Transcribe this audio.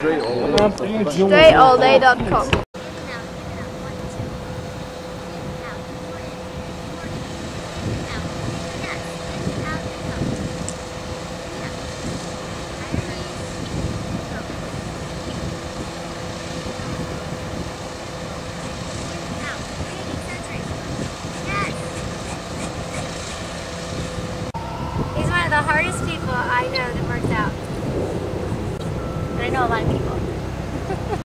DreAllDay.com. He's one of the hardest people I know that works out. But I know a lot of people.